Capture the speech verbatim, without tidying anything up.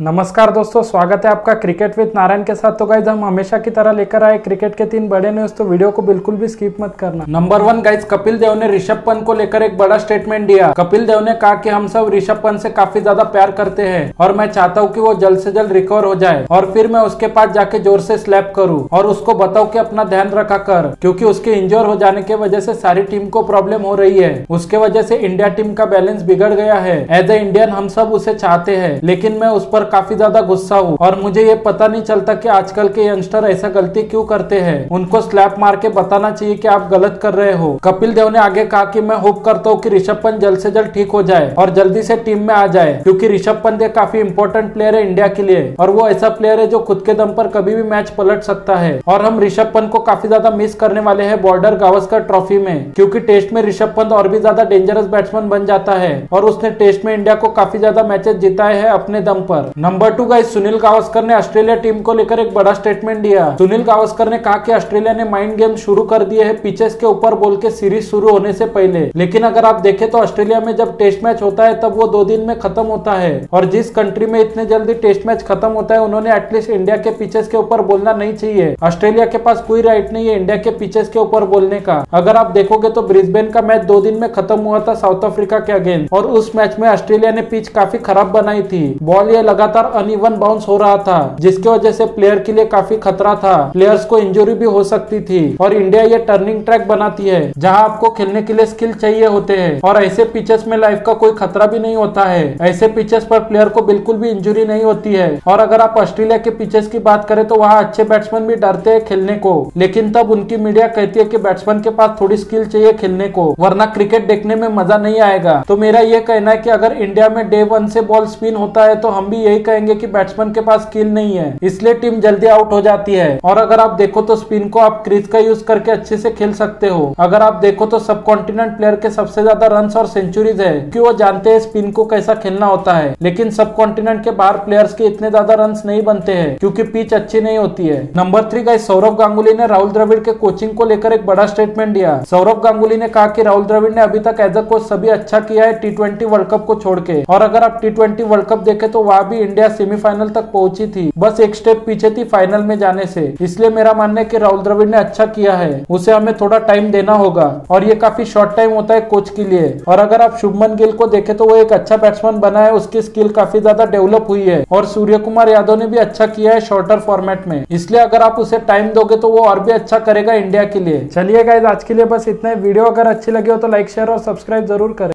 नमस्कार दोस्तों, स्वागत है आपका क्रिकेट विद नारायण के साथ। तो गाइज हम हमेशा की तरह लेकर आए क्रिकेट के तीन बड़े न्यूज, तो वीडियो को बिल्कुल भी स्किप मत करना। Number one guys, Kapil Dev ने ऋषभ पंत को लेकर एक बड़ा स्टेटमेंट दिया। कपिल देव ने कहा कि हम सब ऋषभ पंत से काफी ज्यादा प्यार करते हैं और मैं चाहता हूँ कि वो जल्द से जल्द रिकवर हो जाए और फिर मैं उसके पास जाके जोर से स्लैप करूँ और उसको बताऊँ की अपना ध्यान रखा कर, क्यूँकी उसके इंजोर हो जाने की वजह से सारी टीम को प्रॉब्लम हो रही है। उसके वजह से इंडिया टीम का बैलेंस बिगड़ गया है। एज ए इंडियन हम सब उसे चाहते है, लेकिन मैं उस पर काफी ज्यादा गुस्सा हूँ और मुझे ये पता नहीं चलता कि आजकल के यंगस्टर ऐसा गलती क्यों करते हैं। उनको स्लैप मार के बताना चाहिए कि आप गलत कर रहे हो। कपिल देव ने आगे कहा कि मैं होप करता हूँ कि ऋषभ पंत जल्द से जल्द ठीक हो जाए और जल्दी से टीम में आ जाए, क्योंकि ऋषभ पंत एक काफी इम्पोर्टेंट प्लेयर है इंडिया के लिए और वो ऐसा प्लेयर है जो खुद के दम पर कभी भी मैच पलट सकता है। और हम ऋषभ पंत को काफी ज्यादा मिस करने वाले हैं बॉर्डर गावस्कर ट्रॉफी में, क्योंकि टेस्ट में ऋषभ पंत और भी ज्यादा डेंजरस बैट्समैन बन जाता है और उसने टेस्ट में इंडिया को काफी ज्यादा मैचेस जिताए हैं अपने दम पर। Number two guys, Sunil Gavaskar ने ऑस्ट्रेलिया टीम को लेकर एक बड़ा स्टेटमेंट दिया। सुनील गावस्कर ने कहा कि ऑस्ट्रेलिया ने माइंड गेम शुरू कर दिए हैं पिचेस के ऊपर बोल के सीरीज शुरू होने से पहले, लेकिन अगर आप देखें तो ऑस्ट्रेलिया में जब टेस्ट मैच होता है तब वो दो दिन में खत्म होता है और जिस कंट्री में इतने जल्दी टेस्ट मैच खत्म होता है उन्होंने एटलीस्ट इंडिया के पिचेस के ऊपर बोलना नहीं चाहिए। ऑस्ट्रेलिया के पास कोई राइट नहीं है इंडिया के पिचेस के ऊपर बोलने का। अगर आप देखोगे तो ब्रिस्बेन का मैच दो दिन में खत्म हुआ था साउथ अफ्रीका के अगेंस्ट और उस मैच में ऑस्ट्रेलिया ने पिच काफी खराब बनाई थी। बॉल ये लगातार अनइवन बाउंस हो रहा था जिसकी वजह से प्लेयर के लिए काफी खतरा था, प्लेयर्स को इंजरी भी हो सकती थी। और इंडिया ये टर्निंग ट्रैक बनाती है जहां आपको खेलने के लिए स्किल चाहिए होते हैं और ऐसे पिचेस में लाइफ का कोई खतरा भी नहीं होता है। ऐसे पिचेस पर प्लेयर को बिल्कुल भी इंजरी नहीं होती है। और अगर आप ऑस्ट्रेलिया के पिचेस की बात करें तो वहाँ अच्छे बैट्समैन भी डरते है खेलने को, लेकिन तब उनकी मीडिया कहती है की बैट्समैन के पास थोड़ी स्किल चाहिए खेलने को, वरना क्रिकेट देखने में मजा नहीं आएगा। तो मेरा ये कहना है की अगर इंडिया में डे वन से बॉल स्पिन होता है तो हम भी यही कहेंगे कि बैट्समैन के पास स्किल नहीं है, इसलिए टीम जल्दी आउट हो जाती है। और अगर आप देखो तो स्पिन को आप क्रीज का यूज करके अच्छे से खेल सकते हो। अगर आप देखो तो सब कॉन्टिनेंट प्लेयर के सबसे ज्यादा रन्स और सेंचुरीज है कि वो जानते हैं स्पिन को कैसा खेलना होता है, लेकिन सब कॉन्टिनेंट के बाहर प्लेयर्स के इतने ज्यादा रन्स नहीं बनते हैं क्योंकि पिच अच्छी नहीं होती है। Number three guys, Sourav Ganguly ने राहुल द्रविड़ के कोचिंग को लेकर एक बड़ा स्टेटमेंट दिया। सौरव गांगुली ने कहा कि राहुल द्रविड़ ने अभी तक एज अ कोच सभी अच्छा किया है टी ट्वेंटी वर्ल्ड कप को छोड़ के, और अगर आप टी ट्वेंटी वर्ल्ड कप देखे तो वहाँ भी इंडिया सेमीफाइनल तक पहुंची थी, बस एक स्टेप पीछे थी फाइनल में जाने से। इसलिए मेरा मानना है कि राहुल द्रविड़ ने अच्छा किया है, उसे हमें थोड़ा टाइम देना होगा और ये काफी शॉर्ट टाइम होता है कोच के लिए। और अगर आप शुभमन गिल को देखें तो वो एक अच्छा बैट्समैन बना है, उसकी स्किल काफी ज्यादा डेवलप हुई है और सूर्य कुमार यादव ने भी अच्छा किया है शॉर्टर फॉर्मेट में, इसलिए अगर आप उसे टाइम दोगे तो वो और भी अच्छा करेगा इंडिया के लिए। चलिए गाइस, आज के लिए बस इतना ही। वीडियो अगर अच्छी लगी हो तो लाइक शेयर और सब्सक्राइब जरूर करें।